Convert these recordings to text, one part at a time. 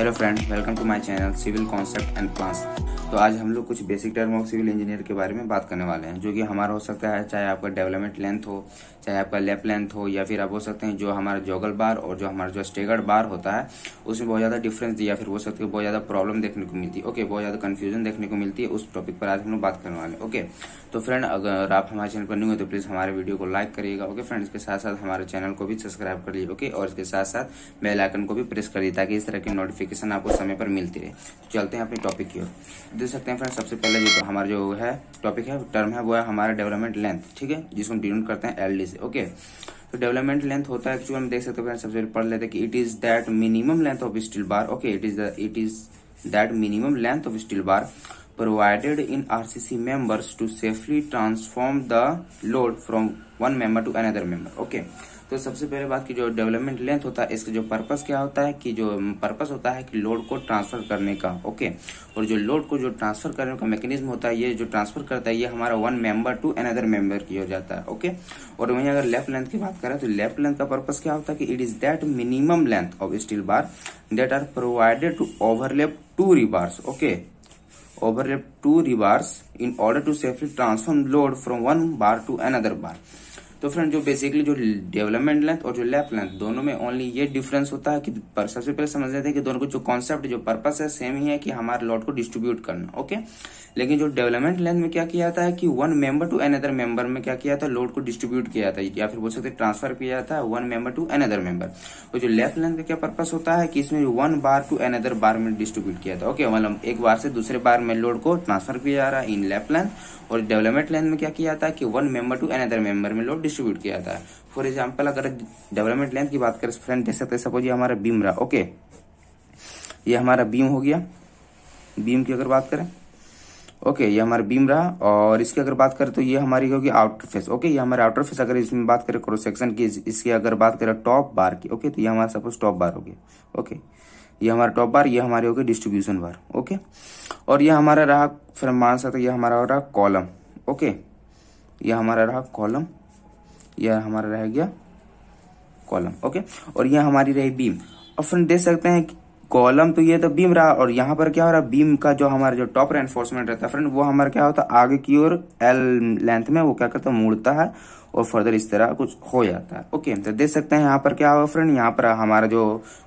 Hello friends, welcome to my channel civil concept and plans. तो आज हम लोग कुछ basic term of civil engineer के बारे में बात करने वाले हैं, जो कि हमारा हो सकता है चाहे आपका डेवलपमेंट लेंथ हो, चाहे आपका लैप लेंथ हो, या फिर आप हो सकते हैं जो हमारा जॉगल बार और जो हमारा जो स्टैगर्ड बार होता है उसमें बहुत ज़्यादा डिफरेंस दिया, फिर हो सकता है बहुत ज़्यादा प्रॉब्लम देखने को मिलती है। ओके, बहुत ज़्यादा कन्फ्यूजन देखने को मिलती है। उस टॉपिक पर आज हम लोग बात करने वाले हैं। ओके, तो फ्रेंड अगर आप हमारे चैनल पर न्यू हो तो प्लीज़ हमारे वीडियो को लाइक करिएगा। ओके फ्रेंड्स, इसके साथ साथ हमारे चैनल को भी सब्सक्राइब करिए। ओके, और इसके साथ साथ बेल आइकन को भी प्रेस करिए ताकि इस तरह की नोटिफिकेशन आपको समय पर मिलती रहे। चलते हैं अपने टॉपिक की ओर। देख सकते हैं फ्रेंड्स, सबसे पहले जो हमारा जो है टॉपिक है, टर्म है, वो है हमारा डेवलपमेंट लेंथ, ठीक है, जिसको हम डिनोट करते हैं एलडी से। ओके, तो डेवलपमेंट लेंथ होता है एक्चुअली, हम देख सकते हैं सबसे पहले पढ़ लेते हैं कि it is that minimum length of steel bar. Okay, it is that minimum length of steel bar provided in RCC members to safely transform the load from one member to another member. Okay, तो सबसे पहले बात की जो development length होता है, इसका जो पर्पस क्या होता है कि जो पर्पस होता है कि लोड को ट्रांसफर करने का। ओके, और जो लोड को जो ट्रांसफर करने का मैकेनिज्म होता है, ये जो ट्रांसफर करता है ये हमारा one member to another member की ओर जाता है। ओके, और वहीं अगर लैप लेंथ की बात करें तो लैप लेंथ का पर्पस क्या होता है कि it is that minimum length of steel bar that are provided to overlap two rebars. Okay, overlap two rebars in order to safely transform load from one bar to another bar। तो friend जो basically जो development length और जो lap length दोनों में only ये difference होता है कि सबसे पहले समझ लेते हैं कि दोनों को जो कॉन्सेप्ट जो पर्पस है सेम ही है कि हमारे लोड को डिस्ट्रीब्यूट करना। ओके, लेकिन जो डेवलपमेंट लेंथ में क्या किया जाता है कि one member to another member में क्या किया जाता है, लोड को डिस्ट्रीब्यूट किया जाता है या फिर बोल सकते ट्रांसफर किया जाता है one member to another member. और जो लैप लेंथ का क्या पर्पस होता है कि इसमें one bar to another bar में डिस्ट्रीब्यूट किया जाता है। ओके, मतलब एक बार से दूसरे बार में लोड को ट्रांसफर किया जा रहा है इन लैप लेंथ। और डेवलपमेंट लेंथ में क्या किया जाता है कि one member to another member में लोड डिस्ट्रीब्यूट किया जाता है। फॉर एग्जांपल अगर डेवलपमेंट लेंथ की बात करें फ्रेंड, देख सकते हैं सपोज ये हमारा बीम रहा। ओके, ये हमारा बीम हो गया, बीम की अगर बात करें। ओके, ये हमारा बीम रहा और इसकी अगर बात करें तो ये हमारी होगी आउटर फेस। ओके, ये हमारा आउटर फेस। अगर इसमें बात करें क्रॉस सेक्शन की, इसकी अगर बात करें टॉप बार की, ओके, तो ये हमारा सपोज टॉप बार हो गया। ओके, ये हमारा टॉप बार, ये हमारी होगी डिस्ट्रीब्यूशन बार। ओके, और ये हमारा रहा फिर मान सकते ये हमारा हो रहा कॉलम। ओके, यह हमारा रहा कॉलम, यह हमारा रह गया कॉलम। ओके, और यह हमारी रही बीम। और फ्रेंड देख सकते हैं कॉलम तो ये तो बीम रहा, और यहाँ पर क्या हो रहा है, बीम का जो हमारा जो टॉप रेनफोर्समेंट रहता है फ्रेंड, वो हमारा क्या होता है आगे की ओर एल लेंथ में वो क्या करता है मुड़ता है और फर्दर इस तरह कुछ हो जाता है। ओके, तो देख सकते हैं यहाँ पर क्या हुआ फ्रेंड, यहाँ पर हमारा जो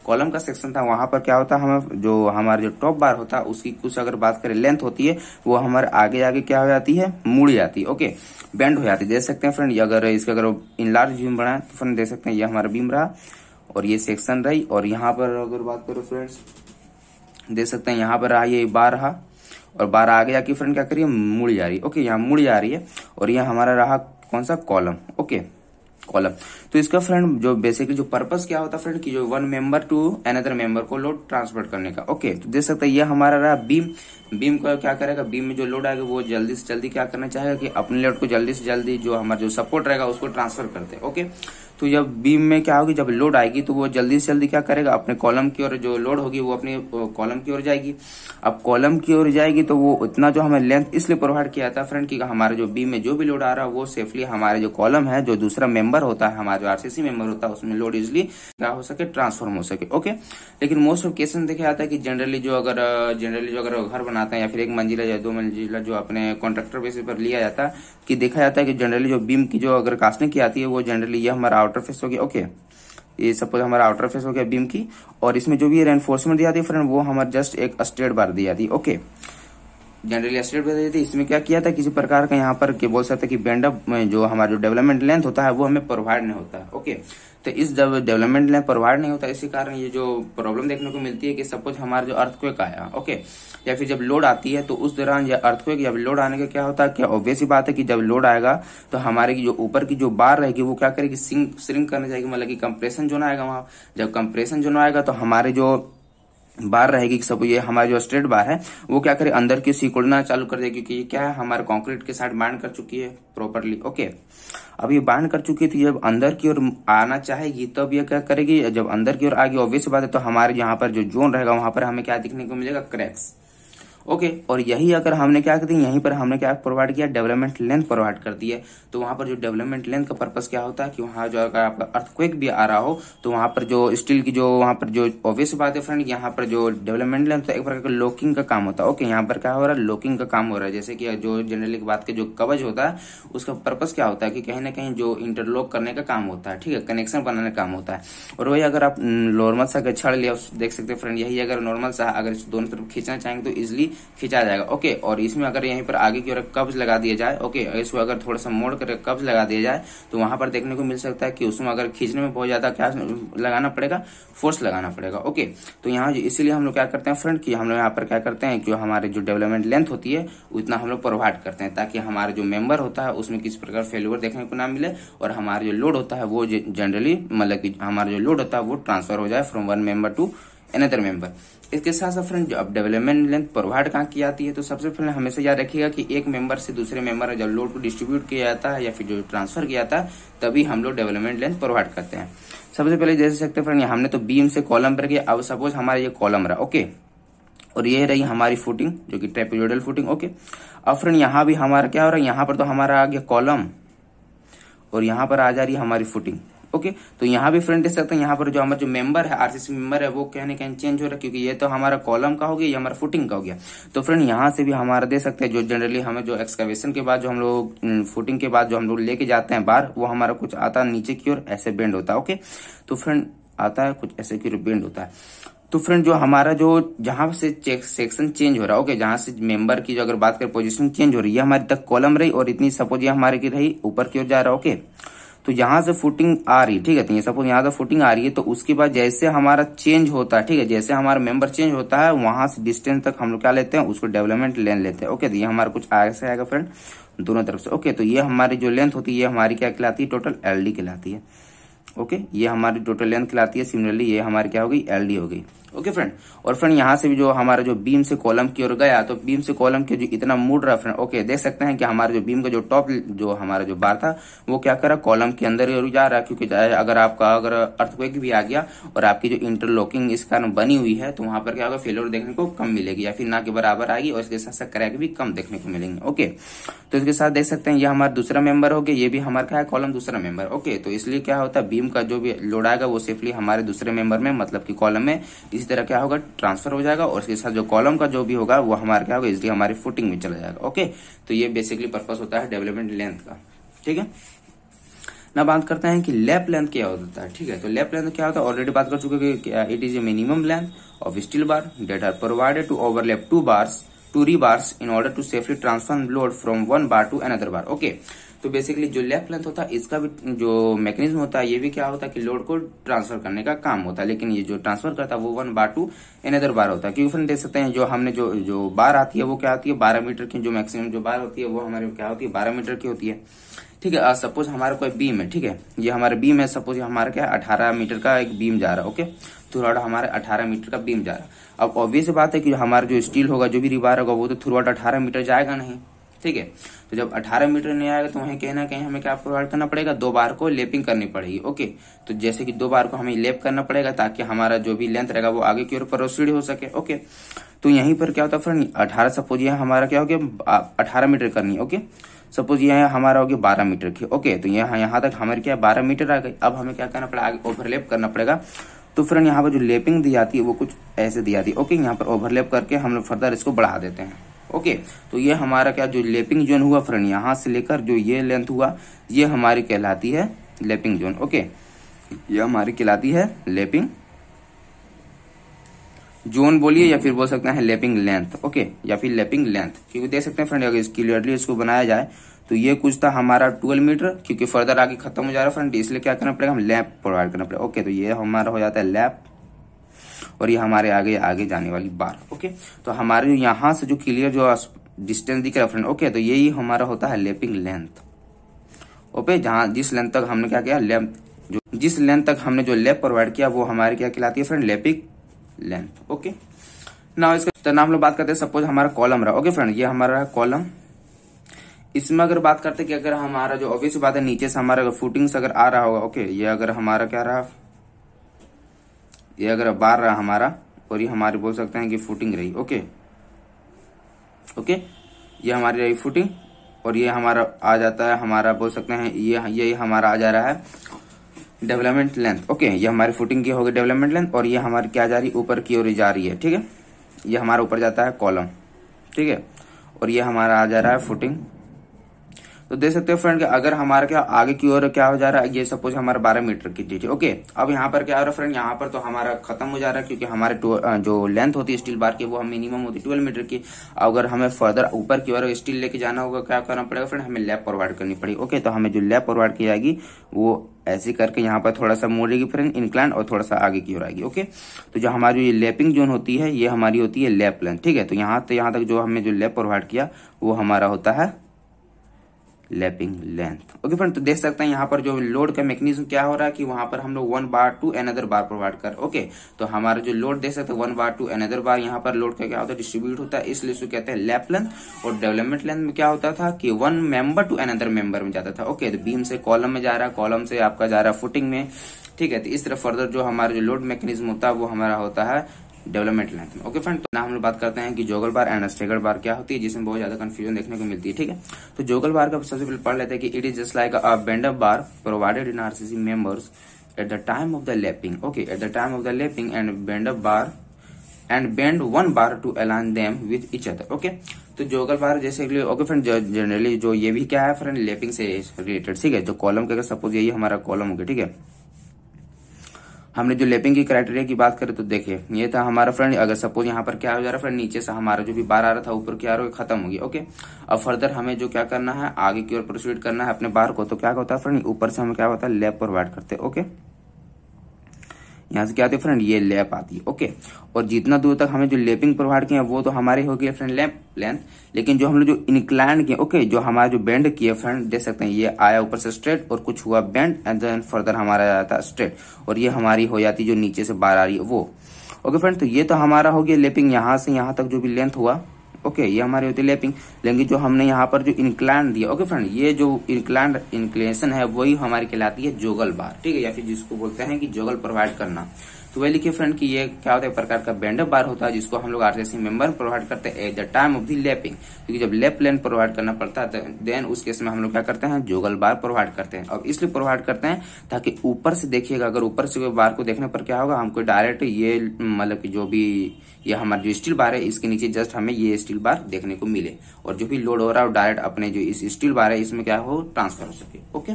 कॉलम का सेक्शन था वहां पर क्या होता है, हमें जो हमारा जो टॉप बार होता है उसकी कुछ अगर बात करें लेंथ होती है वो हमारे आगे आगे क्या हो जाती है, मुड़ जाती है। ओके, बेंड हो जाती है। देख सकते हैं फ्रेंड अगर इसका अगर इनलार्ज बीम बनाए तो फ्रेंड देख सकते हैं ये हमारा बीम रहा और ये सेक्शन रही। और यहाँ पर अगर बात करो फ्रेंड्स, देख सकते हैं यहाँ पर रहा ये बार रहा और बार आगे जाके फ्रेंड क्या करिए मुड़ जा रही है। ओके, यहाँ मुड़ जा रही है और ये हमारा रहा कौन सा कॉलम। Okay, column. तो इसका फ्रेंड जो बेसिकली जो पर्पस क्या होता है फ्रेंड कि जो one member to another member को लोड ट्रांसफर करने का। ओके, तो देख सकते हैं ये हमारा रहा बीम। बीम को क्या करेगा, बीम में जो लोड आएगा वो जल्दी से जल्दी क्या करना चाहेगा कि अपने लोड को जल्दी से जल्दी जो हमारा जो सपोर्ट रहेगा उसको ट्रांसफर करते हैं। ओके, तो जब बीम में क्या होगी, जब लोड आएगी तो वो जल्दी से जल्दी क्या करेगा, अपने कॉलम की ओर जो लोड होगी वो अपने कॉलम की ओर जाएगी। अब कॉलम की ओर जाएगी तो वो उतना जो हमें लेंथ इसलिए प्रोवाइड किया जाता है फ्रेंड कि हमारे जो बीम में जो भी लोड आ रहा है वो सेफली हमारे जो कॉलम है जो दूसरा मेंबर होता है, हमारा जो आरसीसी मेंबर होता है उसमें लोड इजिली क्या हो सके, ट्रांसफॉर्म हो सके। ओके, लेकिन मोस्ट ऑफ केसेस देखा जाता है कि जनरली जो अगर घर बनाते हैं या फिर एक मंजिला या दो मंजिला जो अपने कॉन्ट्रैक्टर बेसिस पर लिया जाता है कि देखा जाता है कि जनरली जो बीम की जो अगर कास्टिंग की आती है वो जनरली ये हमारा आउटर फेस हो गया। ओके, ये सपोज हमारा आउटर फेस हो गया बीम की, और इसमें जो भी रेनफोर्समेंट दी जाती है फ्रेंड वो हमारे जस्ट एक स्ट्रेट बार दी जाती है। ओके, जनरली स्ट्रेट बार दी जाती है। इसमें क्या किया था किसी प्रकार का यहाँ पर बोल सकते कि बेंड अप जो हमारा जो डेवलपमेंट लेंथ होता है वो हमें प्रोवाइड नहीं होता है। ओके, तो इस जब डेवलपमेंट लेंथ प्रोवाइड नहीं होता इसी कारण ये जो प्रॉब्लम देखने को मिलती है कि सपोज हमारा जो अर्थक्वेक आया, ओके, या फिर जब लोड आती है तो उस दौरान या अर्थक्वेक या लोड आने का क्या होता है कि ऑब्वियस ही बात है कि जब लोड आएगा तो हमारे की जो ऊपर की जो बार रहेगी वो क्या करेगी, श्रिंक करने जाएगी, मतलब कि कंप्रेशन जोन आएगा वहां। जब कंप्रेशन जोन आएगा तो हमारे जो बार रहेगी कि सब ये हमारा जो स्ट्रेट बार है वो क्या करे अंदर की सिकुड़ना चालू कर देगी क्योंकि ये क्या है हमारे कंक्रीट के साथ बाइंड कर चुकी है प्रॉपरली। ओके, अब ये बाइंड कर चुकी है तो जब अंदर की ओर आना चाहेगी तब तो ये क्या करेगी, जब अंदर की ओर आएगी ऑब्वियस बात है तो हमारे यहाँ पर जो जोन रहेगा वहां पर हमें क्या दिखने को मिलेगा, क्रैक्स। ओके। और यही अगर हमने क्या कर दी, यहीं पर हमने क्या प्रोवाइड किया, डेवलपमेंट लेंथ प्रोवाइड कर दी है। तो वहां पर जो डेवलपमेंट लेंथ का पर्पस क्या होता है कि वहां जो अगर आपका अर्थक्वेक भी आ रहा हो तो वहां पर जो स्टील की जो वहां पर जो ऑब्वियस बात है फ्रेंड, यहाँ पर जो डेवलपमेंट लेंथ एक प्रकार का लॉकिंग का काम होता है। ओके, यहाँ पर क्या हो रहा है, लॉकिंग का काम हो रहा है। जैसे कि जो जनरली बात के जो कवच होता है उसका पर्पस क्या होता है कि कहीं ना कहीं जो इंटरलॉक करने का काम होता है, ठीक है, कनेक्शन बनाने का काम होता है। और वही अगर आप नॉर्मल सा छड़ लिया देख सकते हैं फ्रेंड, यही अगर नॉर्मल सा अगर दोनों तरफ खींचना चाहेंगे तो इजिली खींचा जाएगा। ओके, और इसमें अगर यहीं पर आगे की ओर कब्ज लगा दिया जाए, ओके, इसको अगर थोड़ा सा मोड़ कर कब्ज लगा दिया जाए तो वहां पर देखने को मिल सकता है कि उसमें अगर खींचने में बहुत ज्यादा क्या लगाना पड़ेगा, फोर्स लगाना पड़ेगा। ओके, तो यहाँ इसीलिए हम लोग क्या करते हैं फ्रेंड कि हम लोग यहाँ पर क्या करते हैं कि हमारे जो डेवलपमेंट लेंथ होती है उतना हम लोग प्रोवाइड करते हैं ताकि हमारे जो मेंबर होता है उसमें किसी प्रकार फेल्यूर देखने को ना मिले और हमारा जो लोड होता है वो जनरली मतलब कि हमारा जो लोड होता है वो ट्रांसफर हो जाए from one member to another member. इसके साथ साथ फ्रेंड जो अब डेवलपमेंट लेंथ प्रोवाइड कहाँ की जाती है, तो सबसे पहले हमेशा याद रखिएगा कि एक मेंबर से दूसरे मेंबर जब लोड को डिस्ट्रीब्यूट किया जाता है या फिर जो ट्रांसफर किया जाता है तभी हम लोग डेवलपमेंट लेंथ प्रोवाइड करते हैं। सबसे पहले जैसे सकते हैं फ्रेंड, हमने तो बीम से कॉलम पर किया, अब सपोज हमारा ये कॉलम रहा, ओके, और ये रही हमारी फुटिंग जो कि ट्रेपेजोइडल फुटिंग। ओके, अब फ्रेंड यहाँ भी हमारा क्या हो रहा है, यहाँ पर तो हमारा आ गया कॉलम और यहाँ पर आ जा रही हमारी फुटिंग। ओके, तो यहाँ भी फ्रेंड देख सकते हैं, यहाँ पर जो हमारा जो मेंबर है आरसीसी मेंबर है वो कहीं ना कहीं चेंज हो रहा है क्योंकि ये तो हमारा कॉलम का हो गया, ये हमारा फुटिंग का हो गया। तो फ्रेंड यहाँ से भी हमारा देख सकते हैं जो जनरली हमें जो एक्सकवेशन के बाद जो हम लोग फुटिंग के बाद जो हम लोग लेके जाते हैं बाहर, वो हमारा कुछ आता है नीचे की ओर ऐसे बेंड होता है। ओके, तो फ्रेंड आता है कुछ ऐसे की ओर बेंड होता है। तो फ्रेंड जो हमारा जो जहां से सेक्शन चेंज हो रहा है, ओके, जहां से मेंबर की जो अगर बात करें पोजीशन चेंज हो रही है, हमारी तक कॉलम रही और इतनी सपोज ये हमारे की रही ऊपर की ओर जा रहा है। ओके, तो यहाँ से फुटिंग आ रही, ठीक है, तो ये सपोज यहाँ से फुटिंग आ रही है। तो उसके बाद जैसे हमारा चेंज होता है, ठीक है, जैसे हमारा मेंबर चेंज होता है वहां से डिस्टेंस तक हम लोग क्या लेते हैं, उसको डेवलपमेंट लेंथ लेते हैं। ओके, तो ये हमारा कुछ ऐसे आएगा फ्रेंड दोनों तरफ से। ओके, तो ये हमारी जो लेंथ होती है ये हमारी क्या कहलाती है, टोटल एलडी कहलाती है। ओके, ये हमारी टोटल लेंथ कहलाती है। सिमिलरली ये हमारी क्या हो गई, एलडी हो गई। ओके फ्रेंड, और फ्रेंड यहाँ से भी जो हमारा जो बीम से कॉलम की ओर गया तो बीम से कॉलम के जो इतना मूड रहा फ्रेंड, ओके, देख सकते हैं कि हमारा जो बीम का जो टॉप जो हमारा जो बार था वो क्या कर रहा, कॉलम के अंदर जा रहा है क्योंकि अगर आपका अगर अर्थक्वेक भी आ गया और आपकी जो इंटरलॉकिंग इस कारण बनी हुई है तो वहां पर क्या होगा, फेल्योर देखने को कम मिलेगी या फिर ना के बराबर आएगी और इसके साथ साथ क्रैक भी कम देखने को मिलेंगे। ओके, तो इसके साथ देख सकते हैं ये हमारा दूसरा मेंबर हो गया, ये भी हमारा क्या है, कॉलम दूसरा मेंबर। ओके, तो इसलिए क्या होता है, बीम का जो भी लोड आएगा वो सेफली हमारे दूसरे मेंबर में मतलब की कॉलम में इसी तरह क्या होगा, ट्रांसफर हो जाएगा और इसके साथ जो कॉलम का जो भी होगा वो हमारा क्या होगा, इसलिए हमारी फुटिंग में चला जाएगा। ओके, तो ये बेसिकली पर्पस होता है डेवलपमेंट लेंथ का, ठीक है ना। बात करते हैं कि लैप लेंथ क्या होता है, ठीक है, तो लैप लेंथ क्या होता है, ऑलरेडी बात कर चुके कि it is a minimum length of steel bar that are provided to overlap two rebars in order to safely transfer load from one bar to another bar. Okay, तो basically जो lap length होता है इसका भी जो mechanism होता है ये भी क्या होता है कि लोड को ट्रांसफर करने का काम होता है, लेकिन ये जो ट्रांसफर करता है वो one bar to another bar होता है। क्योंकि फ्रेंड देख सकते हैं जो हमने जो बार आती है वो क्या आती है, 12 मीटर की जो मैक्सिमम जो बार होती है वो हमारे क्या होती है, 12 मीटर की होती है, ठीक है। सपोज हमारा कोई बीम है, ठीक है, ये हमारे बीम है, सपोज हमारा क्या 18 मीटर का एक बीम जा रहा है। ओके, थ्रू आउट हमारे 18 मीटर का बीम जा रहा है। अब ऑब्वियस बात है कि हमारा जो स्टील होगा जो भी रीबार होगा वो तो थ्रू आउट 18 मीटर जाएगा नहीं, ठीक है। तो जब 18 मीटर नहीं आएगा तो वहीं कहीं ना कहीं हमें क्या प्रोवाइड करना पड़ेगा, 2 बार को लेपिंग करनी पड़ेगी। ओके, तो जैसे कि 2 बार को हमें लेप करना पड़ेगा ताकि हमारा जो भी लेंथ रहेगा वो आगे की ओर प्रोसीड हो सके। ओके, तो यहीं पर क्या होता है फ्रेंड, 18 सपोज ये हमारा क्या हो गया, 18 मीटर करनी। ओके, सपोज यह हमारा हो गया 12 मीटर की। ओके, तो यहाँ तक हमारे क्या 12 मीटर आ गई। अब हमें क्या करना पड़ेगा, आगे ओवरलेप करना पड़ेगा। तो फ्रेंड यहाँ पर जो लेपिंग दी जाती है वो कुछ ऐसे दी जाती है। ओके, यहाँ पर ओवरलेप करके हम लोग फर्दर इसको बढ़ा देते हैं। ओके, तो ये हमारा क्या जो लेपिंग जोन हुआ फ्रेंड, यहाँ से लेकर जो ये लेंथ हुआ ये हमारी कहलाती है लेपिंग जोन। ओके, ये हमारी कहलाती है लेपिंग जोन बोलिए या फिर बोल सकते हैं लेपिंग लेंथ। ओके, या फिर लेपिंग लेंथ, क्योंकि देख सकते हैं फ्रेंड अगर क्लियरली इसको बनाया जाए तो ये कुछ था हमारा 12 मीटर, क्योंकि फर्दर आगे खत्म हो जा रहा है फ्रेंड, इसलिए क्या करना पड़ेगा, हम लैप प्रोवाइड करना पड़ेगा। ओके, तो ये हमारा हो जाता है लैप और ये हमारे आगे जाने वाली बार। ओके, तो हमारे जो यहाँ से जो क्लियर जो डिस्टेंस दिख रहा है फ्रेंड, ओके, तो यही हमारा होता है लेपिंग लेंथ। ओके, जहाँ जिस लेंथ तक हमने क्या किया, जिस लेंथ तक हमने जो लेप प्रोवाइड किया वो हमारे क्या कहलाती है friend, lapping length. Okay, now इसका नाम लोग बात करते हैं, सपोज हमारा कॉलम रहा। ओके फ्रेंड, ये हमारा कॉलम, इसमें अगर बात करते कि अगर हमारा जो ऑब्वियस बात है नीचे से हमारा फुटिंग से अगर आ रहा होगा। ओके, ये अगर हमारा क्या रहा, ये अगर बार रहा हमारा और ये हमारे बोल सकते हैं कि फुटिंग रही। ओके, ओके, ये हमारी रही फुटिंग और ये हमारा आ जाता है, हमारा बोल सकते हैं ये हमारा आ जा रहा है डेवलपमेंट लेंथ। ओके, ये हमारी फुटिंग की होगी डेवलपमेंट लेंथ और ये हमारी क्या जा रही है ऊपर की ओर जा रही है। ठीक है, ये हमारा ऊपर जाता है कॉलम। ठीक है, और ये हमारा आ जा रहा है फुटिंग। तो देख सकते हो फ्रेंड कि अगर हमारा क्या आगे की ओर क्या हो जा रहा है, ये सपोज हमारा 12 मीटर की डी। ओके, अब यहाँ पर क्या हो रहा है फ्रेंड, यहाँ पर तो हमारा खत्म हो जा रहा है क्योंकि हमारे जो लेंथ होती है स्टील बार की वो हम मिनिमम होती है 12 मीटर की। अगर हमें फर्दर ऊपर की ओर स्टील लेके जाना होगा क्या करना पड़ेगा फ्रेंड, हमें लैप प्रोवाइड करनी पड़ेगी। ओके, तो हमें जो लैप प्रोवाइड की जाएगी वो ऐसे करके यहाँ पर थोड़ा सा मोड़ेगी फ्रेंड इंक्लाइन और थोड़ा सा आगे की ओर आएगी। ओके, तो जो हमारी लैपिंग जोन होती है ये हमारी होती है लैप लेंथ। ठीक है, तो यहाँ से यहाँ तक जो हमने जो लैप प्रोवाइड किया वो हमारा होता है लैपिंग लेंथ। ओके फ्रेंड, तो देख सकते हैं यहाँ पर जो लोड का मैकेनिज्म क्या हो रहा है कि वहां पर हम लोग 1 bar to another bar provide कर। ओके, तो हमारा जो लोड देख सकते हैं 1 बार टू अनदर बार यहाँ पर लोड का क्या होता है डिस्ट्रीब्यूट होता है, इसलिए इसको कहते हैं लैप लेंथ। और डेवलपमेंट लेंथ में क्या होता था कि 1 मेंबर टू अनदर मेंबर में जाता था। ओके, तो बीम से कॉलम में जा रहा है, कॉलम से आपका जा रहा है फुटिंग में। ठीक है, तो इस तरह फर्दर जो हमारा जो लोड मैकेनिज्म होता है वो हमारा होता है डेवलपमेंट लेंथ में। ओके फ्रेंड, तो हम लोग बात करते हैं कि जोगल बार एंड स्टैगर्ड बार क्या होती है, जिसमें बहुत ज्यादा कंफ्यूजन देखने को मिलती है। ठीक है, तो जोगल बार का सबसे पहले पढ़ लेते हैं कि it is just like a bend up bar provided in RCC members at the time of the lapping. Okay, at the time of the lapping and bend up bar and bend 1 bar to align them with each other. Okay, तो joggle बार जैसे okay friend generally जो ये भी क्या है friend lapping से related. ठीक है, जो कॉलम के अगर सपोज यही हमारा कॉलम होगा। ठीक है, हमने जो लैपिंग की क्राइटेरिया की बात करें तो देखिए ये था हमारा फ्रेंड, अगर सपोज यहाँ पर क्या हो जा रहा है फ्रेंड नीचे से हमारा जो भी बार आ रहा था ऊपर क्या हो खत्म हो गया। ओके, अब फर्दर हमें जो क्या करना है आगे की ओर प्रोसीड करना है अपने बार को, तो क्या होता है फ्रेंड ऊपर से हमें क्या होता है लैप प्रोवाइड करते हैं। ओके, यहाँ से क्या आती है फ्रेंड ये लैप आती है। ओके, और जितना दूर तक हमें जो लैपिंग प्रोवाइड किया वो तो हमारी होगी फ्रेंड लैप लेंथ, लेकिन जो हम लोग जो इंक्लाइन किए ओके जो हमारा जो बेंड किए फ्रेंड देख सकते हैं ये आया ऊपर से स्ट्रेट और कुछ हुआ बेंड एंड देन फर्दर हमारा जाता है स्ट्रेट और ये हमारी हो जाती जो नीचे से बाहर आ रही है वो। ओके फ्रेंड, तो ये तो हमारा हो गया लैपिंग, यहाँ से यहाँ तक जो भी लेंथ हुआ। ओके, ये हमारी होती है लैपिंग, लेकिन जो हमने यहाँ पर जो इंक्लाइन दिया ओके फ्रेंड ये जो इंक्लेशन है वही हमारी कहलाती है जोगल बार। ठीक है, या फिर जिसको बोलते हैं कि जोगल प्रोवाइड करना। तो वही लिखिए फ्रेंड कि ये क्या होता है प्रकार का बेंड अप बार होता है जिसको हम लोग आरसीसी मेंबर प्रोवाइड करते हैं at the time of the lapping, क्योंकि जब लैप लेंथ प्रोवाइड करना पड़ता है देन उस केस में हम लोग क्या करते हैं जोगल बार प्रोवाइड करते हैं। और इसलिए प्रोवाइड करते हैं ताकि ऊपर से देखिएगा, अगर ऊपर से कोई बार को देखने पर क्या होगा हमको डायरेक्ट ये मतलब कि जो भी ये हमारा जो स्टील बार है इसके नीचे जस्ट हमें ये स्टील बार देखने को मिले और जो भी लोड हो रहा है डायरेक्ट अपने जो इस स्टील बार है इसमें क्या हो ट्रांसफर हो सके। ओके,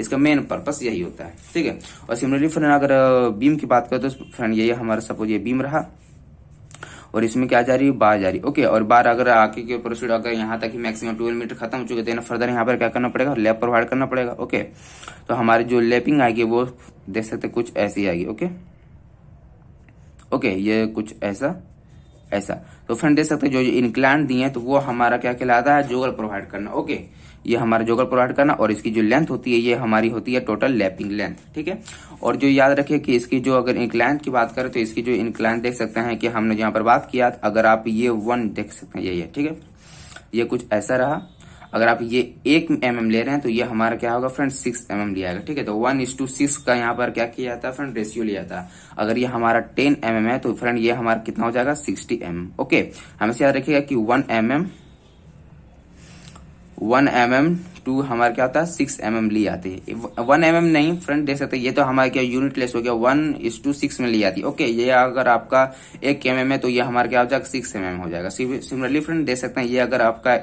इसका मेन पर्पस यही होता है। ठीक है, और सिमिलरली फ्रेंड अगर बीम की बात करें तो फ्रेंड ये हमारा सपोज ये बीम रहा और इसमें क्या जा रही है बार जा रही। ओके, और बार अगर आगे के प्रोसीड अगर यहाँ तक मैक्सिमम 12 मीटर खत्म हो चुके थे ना फर्दर यहाँ पर क्या करना पड़ेगा लैप प्रोवाइड करना पड़ेगा। ओके, तो हमारी जो लैपिंग आएगी वो देख सकते कुछ ऐसी आएगी। ओके ओके, ये कुछ ऐसा ऐसा, तो फ्रेंड देख सकते हैं जो इंक्लाइन दिए हैं तो वो हमारा क्या कहलाता है जोगल प्रोवाइड करना। ओके, ये हमारा जोगल प्रोवाइड करना और इसकी जो लेंथ होती है ये हमारी होती है टोटल लैपिंग लेंथ। ठीक है, और जो याद रखें कि इसकी जो अगर इंक्लाइन की बात करें तो इसकी जो इंक्लाइन देख सकते हैं कि हमने यहाँ पर बात किया, अगर आप ये 1 देख सकते हैं यही है। ठीक है, ये कुछ ऐसा रहा, अगर आप ये 1 mm ले रहे हैं तो ये हमारा क्या होगा फ्रेंड 6 mm लिया जाएगा। ठीक है, तो 1:6 का यहाँ पर क्या किया जाता है फ्रेंड रेशियो लिया जाता है। अगर ये हमारा 10 mm है तो फ्रेंड ये हमारा कितना हो जाएगा 60 mm। ओके, हमेशा याद रखिएगा कि 1 mm टू हमारा क्या होता है 6 mm ली आती है। 1 mm नहीं फ्रेंड देख सकते ये तो हमारा क्या यूनिट लेस हो गया 1:6 में ली जाती है। ओके, ये अगर आपका 1 mm है तो ये हमारा क्या हो जाएगा 6 mm हो जाएगा। सिमिलरली फ्रेंड देख सकते हैं ये अगर आपका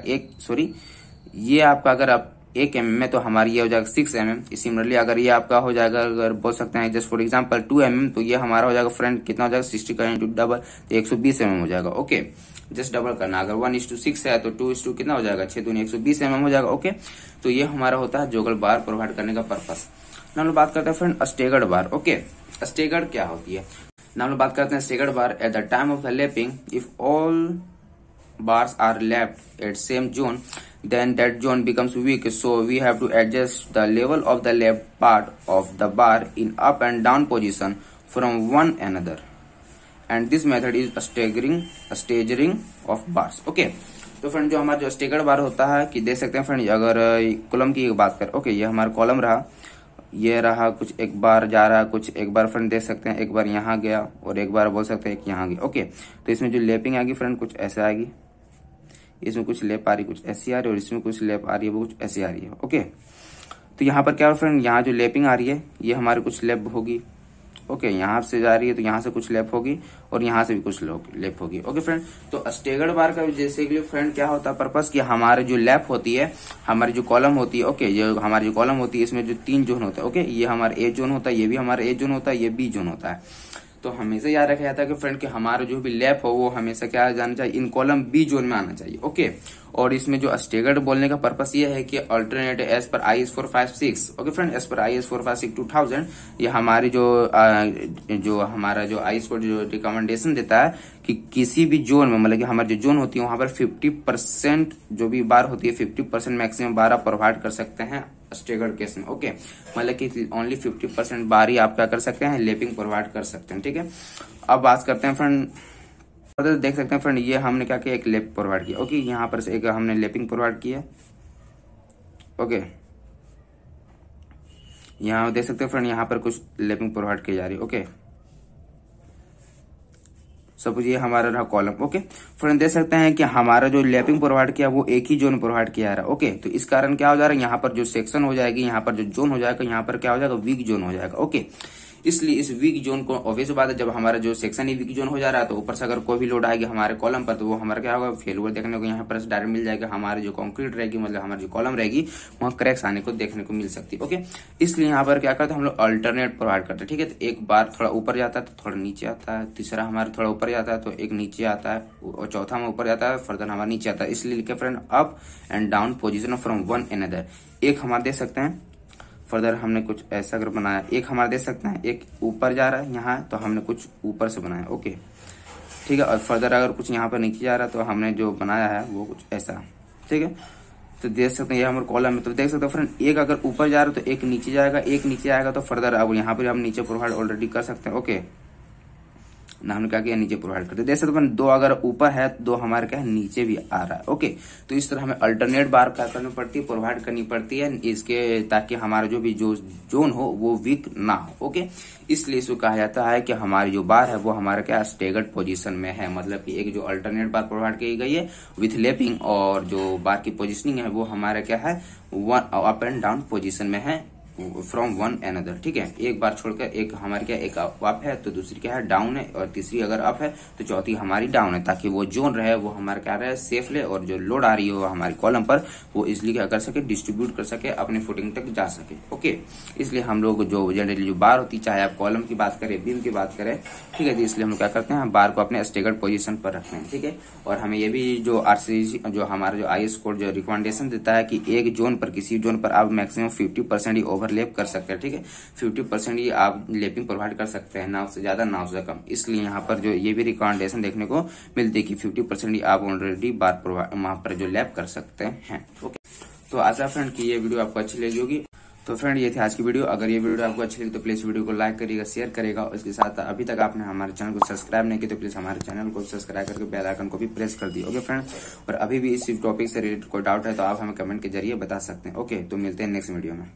ये आपका अगर आप 1 mm है तो हमारी ये हो जाएगा 6 mm। सिमिलरली अगर ये आपका हो जाएगा अगर बोल सकते हैं जस्ट फॉर एग्जांपल 2 mm तो ये हमारा हो जाएगा फ्रेंड कितना हो जाएगा 60 का × डबल तो 120 mm हो जाएगा। ओके, जस्ट डबल करना, अगर 1:6 है तो 2:2 कितना हो जाएगा 6×2 120 mm हो जाएगा। ओके, तो ये हमारा होता है जोगल बार प्रोवाइड करने का पर्पस। हम लोग बात करते हैं friend staggered bar. Okay, staggered क्या होती है, हम लोग बात करते हैं staggered bar at the time of the lapping if all bars are lapped at same zone then that zone becomes weak so we have to adjust the level of the lap part of the bar in up and down position from one another and this method is staggering of bars। okay, तो friend जो हमारा जो staggered बार होता है कि देख सकते हैं फ्रेंड अगर कॉलम की बात करें ओके ये हमारा कॉलम रहा, ये रहा कुछ एक बार जा रहा है कुछ एक बार फ्रेंड देख सकते हैं एक बार यहाँ गया और एक बार बोल सकते हैं यहाँ गया। ओके, तो इसमें जो लैपिंग आएगी फ्रेंड कुछ ऐसे आएगी, इसमें कुछ लेप आ रही कुछ ऐसी आ रही है और इसमें कुछ लेप आ रही है वो कुछ ऐसी आ रही है। ओके, तो यहाँ पर क्या हो फ्रेंड, यहाँ जो लेपिंग आ रही है ये हमारी कुछ लेप होगी। ओके, यहाँ से जा रही है तो यहाँ से कुछ लेप होगी और यहाँ से भी कुछ लेप होगी। ओके फ्रेंड, तो स्टेगर्ड बार का जैसे कि फ्रेंड क्या होता है पर्पस कि हमारे जो लेप होती है, हमारी जो कॉलम होती है, ओके ये हमारी जो कॉलम होती है इसमें जो तीन जोन होता है, ओके ये हमारा ए जोन होता है, ये भी हमारा ए जोन होता है, ये बी जोन होता है। तो हमेशा याद रखा जाता है कि फ्रेंड कि हमारा जो भी लेप हो वो हमेशा क्या जाना चाहिए, इन कॉलम बी जोन में आना चाहिए। ओके, और इसमें जो स्टेगर्ड बोलने का पर्पस ये है कि alternate as per I S 456। Okay friend, as per I S 456 2000 ये हमारी जो हमारा जो आई एस कोड जो रिकमेंडेशन देता है कि किसी भी जोन में, मतलब कि हमारी जो जोन होती है वहां पर 50% जो भी बार होती है 50% मैक्सिमम बार आप प्रोवाइड कर सकते हैं स्टेगर्ड केस में। ओके, मतलब कि ओनली 50% बार ही आप क्या कर सकते हैं, लेपिंग प्रोवाइड कर सकते हैं। ठीक है, अब बात करते हैं फ्रेंड, तो देख सकते हैं फ्रेंड ये हमने क्या किया, एक लेप प्रोवाइड किया। ओके, यहाँ पर से एक हमने लेपिंग प्रोवाइड किया। ओके, यहाँ देख सकते हैं फ्रेंड यहाँ पर कुछ लेपिंग प्रोवाइड की जा रही है। ओके, सपोज ये हमारा रहा कॉलम। ओके फ्रेंड, देख सकते हैं कि हमारा जो लेपिंग प्रोवाइड किया वो एक ही जोन प्रोवाइड किया जा रहा है। ओके, तो इस कारण क्या हो जा रहा है, यहाँ पर जो सेक्शन हो जाएगी, यहाँ पर जो जोन हो जाएगा, यहाँ पर क्या हो जाएगा, वीक जोन हो जाएगा। ओके, इसलिए इस वीक जोन को ऑब्वियस बात है जब हमारा जो सेक्शन ही वीक जोन हो जा रहा है तो ऊपर से अगर कोई भी लोड आएगी हमारे कॉलम पर तो वो हमारा क्या होगा, फेलवर देखने को यहाँ पर डायरेक्ट मिल जाएगा। हमारे जो कंक्रीट रहेगी, मतलब हमारी जो कॉलम रहेगी वहां क्रैक्स आने को देखने को मिल सकती है। ओके, इसलिए यहाँ पर क्या करते हैं हम लोग अल्टरनेट प्रोवाइड करते हैं। ठीक है, तो एक बार थोड़ा ऊपर जाता है तो थोड़ा नीचे आता है, तीसरा हमारा थोड़ा ऊपर जाता है तो एक नीचे आता है, और चौथा हमारा ऊपर जाता है फर्दर हमारा नीचे आता है। इसलिए लिखे friend up and down position from one another. एक हमारा देख सकते हैं फर्दर हमने कुछ ऐसा अगर बनाया, एक हमारा देख सकते हैं एक ऊपर जा रहा है यहाँ तो हमने कुछ ऊपर से बनाया। ओके ठीक है, और फर्दर अगर कुछ यहाँ पर नीचे जा रहा है तो हमने जो बनाया है वो कुछ ऐसा। ठीक है, तो देख सकते हैं ये हमारे कॉलम में, तो देख सकते हैं फ्रेंड एक अगर ऊपर जा रहा है तो एक नीचे जाएगा, एक नीचे आएगा तो फर्दर अब यहाँ पर हम नीचे प्रोवाइड ऑलरेडी कर सकते हैं। ओके ना, हमने क्या किया नीचे प्रोवाइड करते, देख सकते हैं दो अगर ऊपर है तो दो हमारे क्या है नीचे भी आ रहा है। ओके, तो इस तरह हमें अल्टरनेट बार क्या करनी पड़ती है, प्रोवाइड करनी पड़ती है इसके, ताकि हमारा जो भी जो जोन हो वो वीक ना हो। ओके, इसलिए इसको कहा जाता है कि हमारी जो बार है वो हमारा क्या स्टेगर्ड पोजीशन में है, मतलब कि एक जो अल्टरनेट बार प्रोवाइड की गई है विथ लेपिंग, और जो बार की पोजिशनिंग है वो हमारा क्या है अप एंड डाउन पोजिशन में है फ्रॉम वन एन अदर। ठीक है, एक बार छोड़कर एक हमारी क्या एक अप है तो दूसरी क्या है डाउन है, और तीसरी अगर अप है तो चौथी हमारी डाउन है, ताकि वो जोन रहे वो हमारा क्या रहे सेफ ले, और जो लोड आ रही हो हमारी कॉलम पर वो इसलिए क्या कर सके, डिस्ट्रीब्यूट कर सके, अपने फुटिंग तक जा सके। ओके, इसलिए हम लोग जो जनरली जो बार होती, चाहे आप कॉलम की बात करें, बीम की बात करें, ठीक है, इसलिए हम क्या करते हैं बार को अपने स्टेगर्ड पोजिशन पर रखते हैं। ठीक है, और हमें ये भी जो आरसीसी जो हमारा जो आईएस कोड जो रिकमेंडेशन देता है कि एक जोन पर किसी जोन पर आप मैक्सिमम 50% ही ओवर लेप कर सकते हैं। ठीक है, 50% ही आप लेपिंग प्रोवाइड कर सकते हैं, ना उससे ज्यादा ना उससे कम। इसलिए यहाँ पर जो ये भी रिकमेंडेशन देखने को मिलती है कि 50% ही आप ऑलरेडी बार वहां पर जो लेप कर सकते हैं। ओके, तो आशा फ्रेंड कि ये वीडियो आपको अच्छी लगी होगी। तो फ्रेंड ये थी आज की वीडियो, अगर ये वीडियो आपको अच्छी लगी तो प्लीज वीडियो को लाइक करिएगा, शेयर करिएगा, और इसके साथ अभी तक आपने हमारे चैनल को सब्सक्राइब नहीं किया तो प्लीज हमारे चैनल को सब्सक्राइब करके बेल आइकन को भी प्रेस कर दिए। ओके फ्रेंड, और अभी भी इस टॉपिक से रिलेटेड कोई डाउट है तो आप हमें कमेंट के जरिए बता सकते हैं। ओके, तो मिलते हैं नेक्स्ट वीडियो में।